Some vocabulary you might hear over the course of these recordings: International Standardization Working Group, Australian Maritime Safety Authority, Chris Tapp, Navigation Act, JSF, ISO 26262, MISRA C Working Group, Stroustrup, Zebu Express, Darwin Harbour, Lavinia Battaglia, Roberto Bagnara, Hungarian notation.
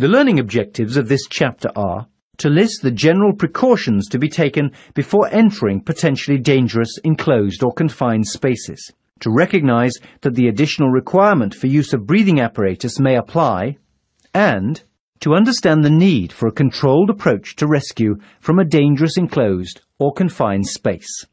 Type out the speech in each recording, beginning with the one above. The learning objectives of this chapter are to list the general precautions to be taken before entering potentially dangerous enclosed or confined spaces, to recognise that the additional requirement for use of breathing apparatus may apply, and to understand the need for a controlled approach to rescue from a dangerous enclosed or confined space.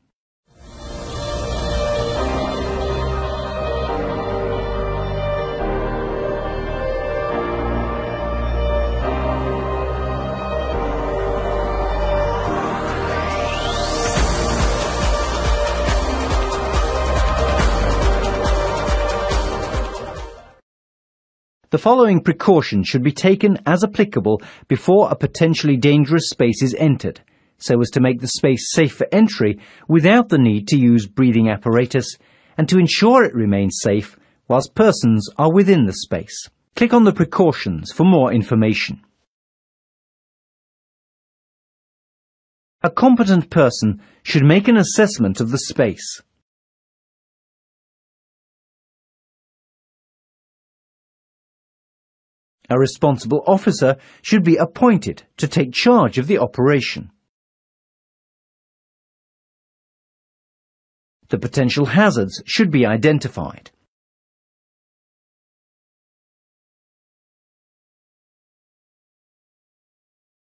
The following precautions should be taken as applicable before a potentially dangerous space is entered, so as to make the space safe for entry without the need to use breathing apparatus and to ensure it remains safe whilst persons are within the space. Click on the precautions for more information. A competent person should make an assessment of the space. A responsible officer should be appointed to take charge of the operation. The potential hazards should be identified.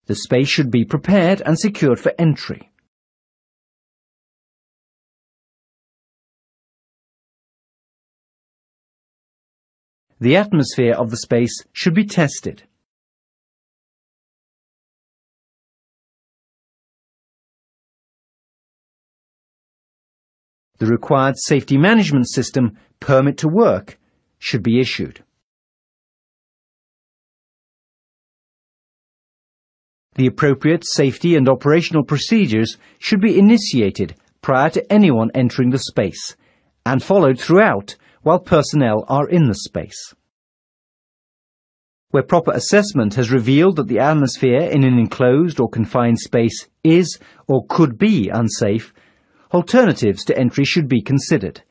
The space should be prepared and secured for entry. The atmosphere of the space should be tested. The required safety management system, permit to work, should be issued. The appropriate safety and operational procedures should be initiated prior to anyone entering the space and followed throughout while personnel are in the space. Where proper assessment has revealed that the atmosphere in an enclosed or confined space is or could be unsafe, alternatives to entry should be considered,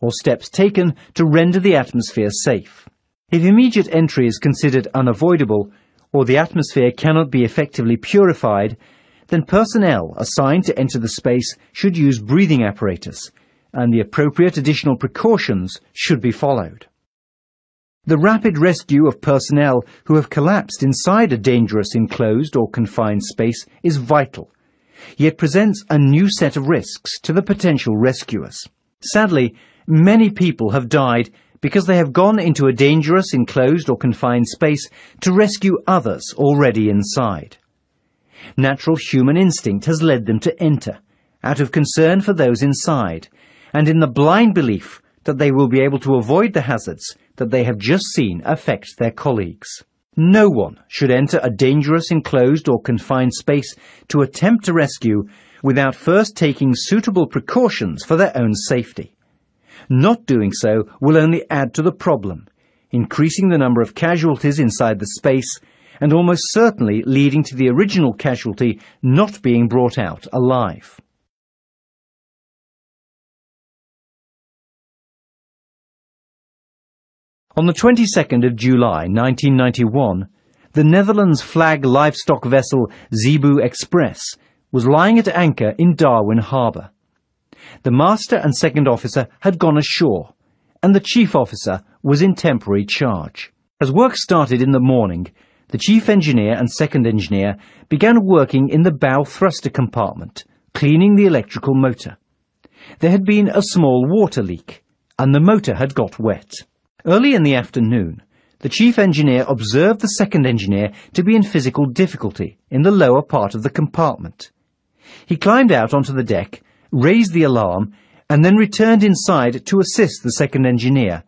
or steps taken to render the atmosphere safe. If immediate entry is considered unavoidable, or the atmosphere cannot be effectively purified, then personnel assigned to enter the space should use breathing apparatus, and the appropriate additional precautions should be followed. The rapid rescue of personnel who have collapsed inside a dangerous enclosed or confined space is vital, yet presents a new set of risks to the potential rescuers. Sadly, many people have died because they have gone into a dangerous enclosed or confined space to rescue others already inside. Natural human instinct has led them to enter, out of concern for those inside, and in the blind belief that they will be able to avoid the hazards that they have just seen affect their colleagues. No one should enter a dangerous enclosed or confined space to attempt to rescue without first taking suitable precautions for their own safety. Not doing so will only add to the problem, increasing the number of casualties inside the space and almost certainly leading to the original casualty not being brought out alive. On the 22nd of July 1991, the Netherlands flag livestock vessel Zebu Express was lying at anchor in Darwin Harbour. The master and second officer had gone ashore, and the chief officer was in temporary charge. As work started in the morning, the chief engineer and second engineer began working in the bow thruster compartment, cleaning the electrical motor. There had been a small water leak, and the motor had got wet. Early in the afternoon, the chief engineer observed the second engineer to be in physical difficulty in the lower part of the compartment. He climbed out onto the deck, raised the alarm, and then returned inside to assist the second engineer,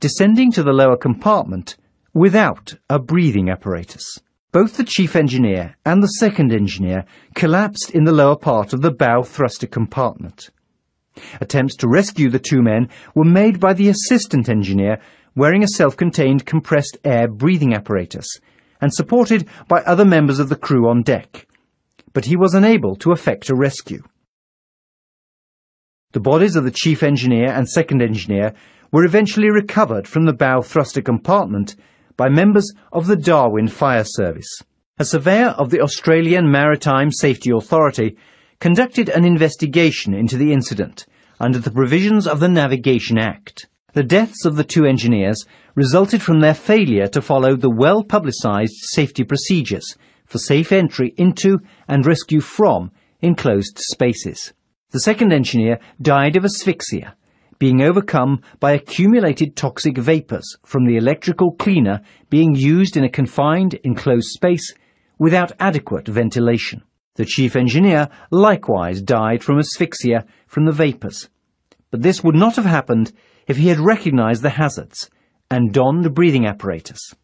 descending to the lower compartment without a breathing apparatus. Both the chief engineer and the second engineer collapsed in the lower part of the bow thruster compartment. Attempts to rescue the two men were made by the assistant engineer wearing a self-contained compressed air breathing apparatus and supported by other members of the crew on deck, but he was unable to effect a rescue. The bodies of the chief engineer and second engineer were eventually recovered from the bow thruster compartment by members of the Darwin Fire Service. A surveyor of the Australian Maritime Safety Authority conducted an investigation into the incident under the provisions of the Navigation Act. The deaths of the two engineers resulted from their failure to follow the well-publicised safety procedures for safe entry into and rescue from enclosed spaces. The second engineer died of asphyxia, being overcome by accumulated toxic vapours from the electrical cleaner being used in a confined, enclosed space without adequate ventilation. The chief engineer likewise died from asphyxia from the vapours, but this would not have happened if he had recognised the hazards and donned breathing apparatus.